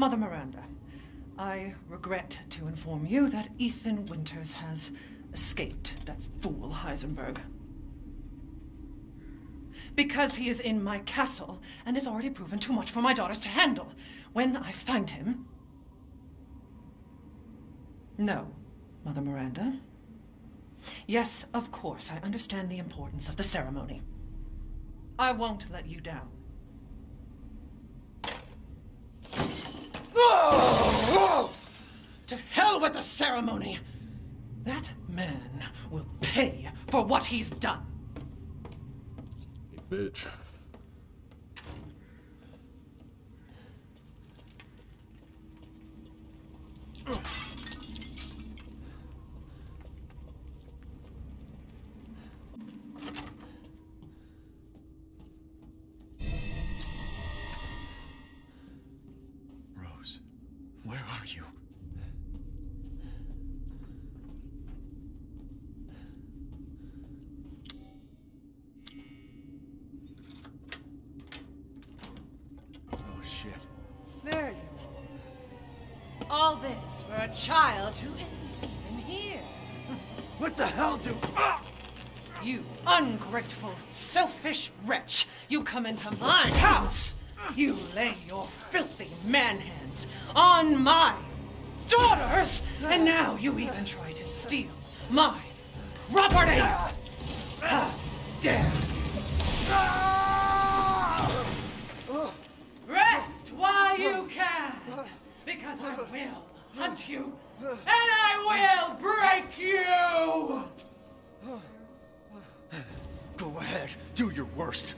Mother Miranda, I regret to inform you that Ethan Winters has escaped, that fool Heisenberg. Because he is in my castle and has already proven too much for my daughters to handle. When I find him... No, Mother Miranda. Yes, of course, I understand the importance of the ceremony. I won't let you down. Whoa! To hell with the ceremony! That man will pay for what he's done. Hey, bitch. Where are you? Oh, shit. There you are. All this for a child who isn't even here. What the hell do... You ungrateful, selfish wretch. You come into my house. You lay your filthy man hands on my daughters, and now you even try to steal my property! How dare you! Rest while you can, because I will hunt you, and I will break you! Go ahead, do your worst.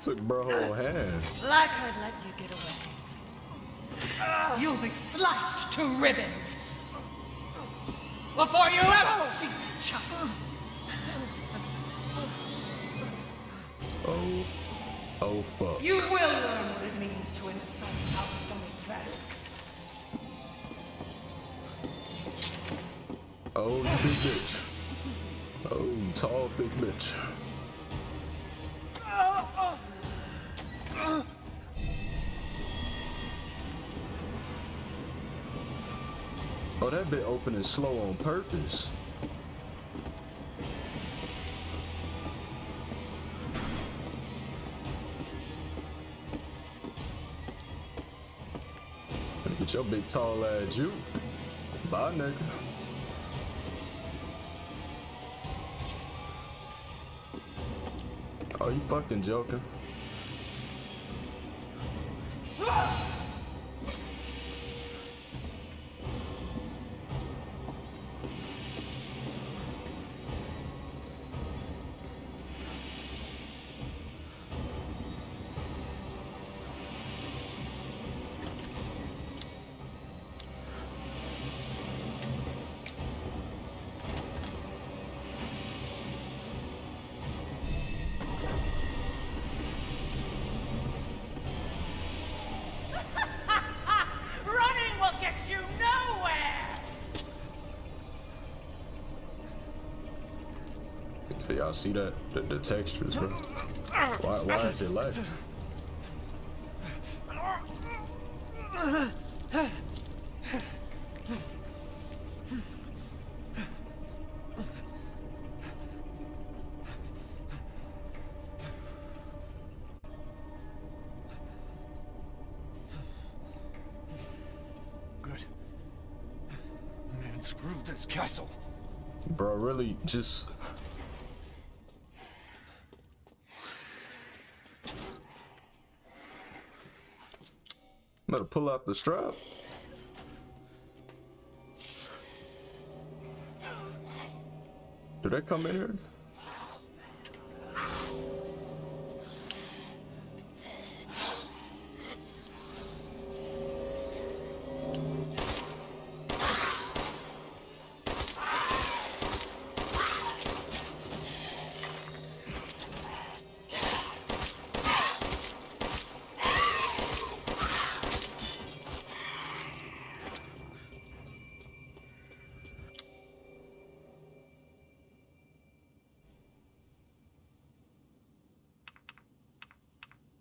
It's like bro hands. Like I'd let you get away. You'll be sliced to ribbons before you ever see that child. Oh, oh fuck. You will learn what it means to insult our democracy. Oh, bitch. Oh, tall, big bitch. Oh, that bit opening slow on purpose. Get your big, tall ass you. Bye, nigga. Are you fucking joking? Y'all see that? The textures, bro. Why is it like? Good. Man, screw this castle. Bro, really, just... I'm gonna pull out the strap. Did I come in here?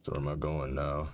Where am I going now?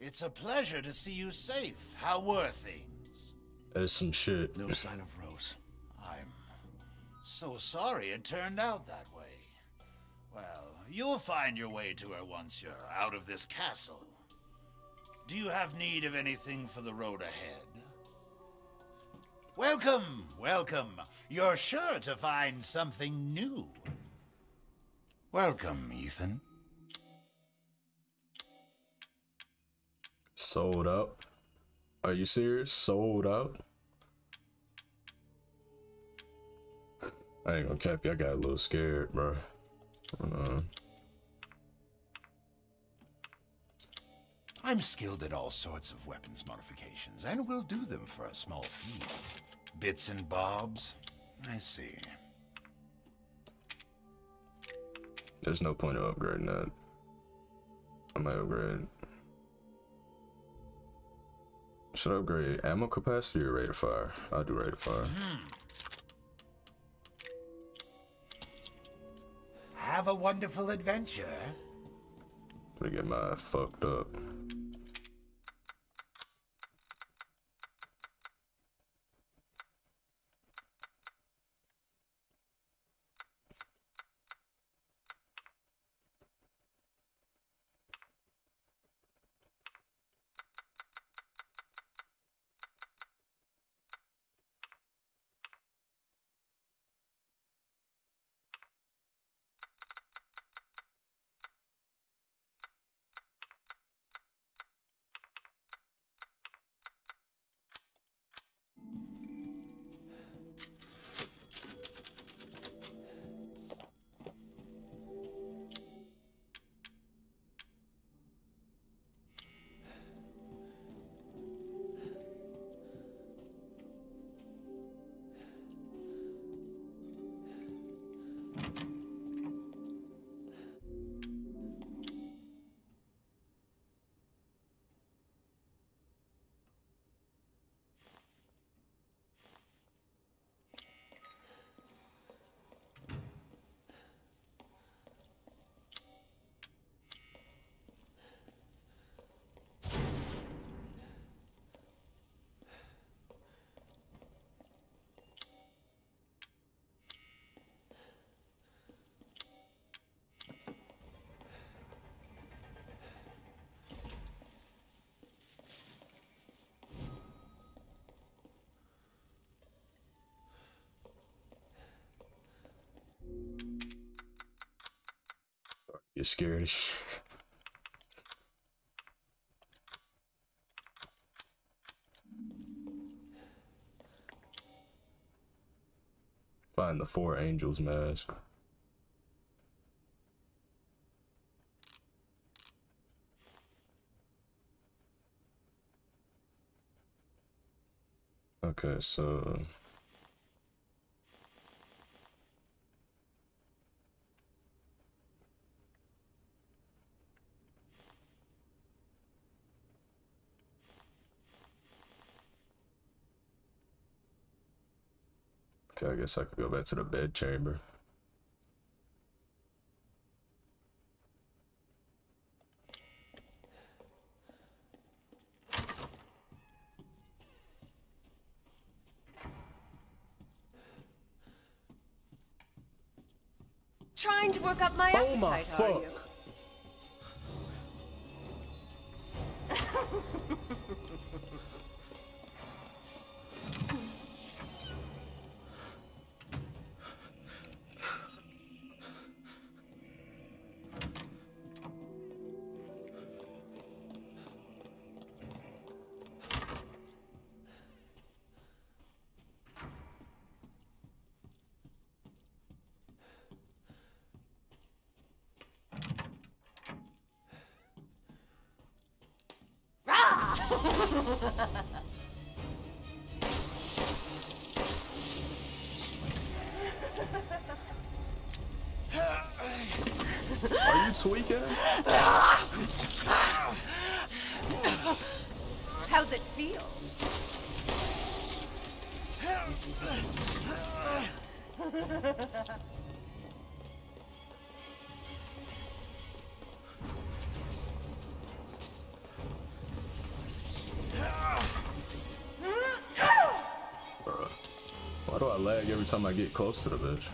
It's a pleasure to see you safe. How were things? There's some shit. No sign of Rose. I'm so sorry it turned out that way. Well, you'll find your way to her once you're out of this castle. Do you have need of anything for the road ahead? Welcome, welcome. You're sure to find something new. Welcome, Ethan. Sold out? Are you serious? Sold out? I ain't gonna cap you, I got a little scared, bro. I'm skilled at all sorts of weapons modifications, and will do them for a small fee. Bits and bobs? I see. There's no point of upgrading that. I might upgrade. Should I upgrade ammo capacity or rate of fire? I'll do rate of fire. Have a wonderful adventure. Let me get my fucked up. You're scared as shit. Find the four angels mask. Okay, so okay, I guess I could go back to the bed chamber. Trying to work up my appetite, oh my fuck. Are you? Are you tweaking? How's it feel? Why do I lag every time I get close to the bitch?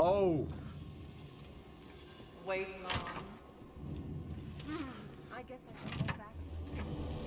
Oh. Wait long. I guess I should go back.